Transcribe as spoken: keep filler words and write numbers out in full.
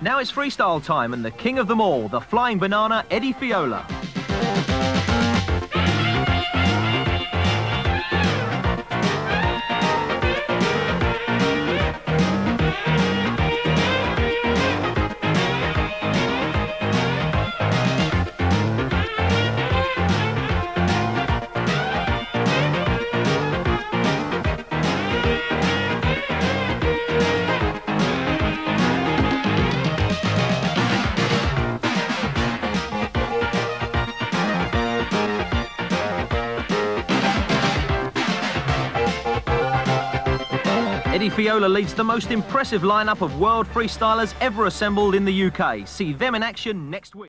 Now it's freestyle time and the king of them all, the flying banana, Eddie Fiola. Eddie Fiola leads the most impressive lineup of world freestylers ever assembled in the U K. See them in action next week.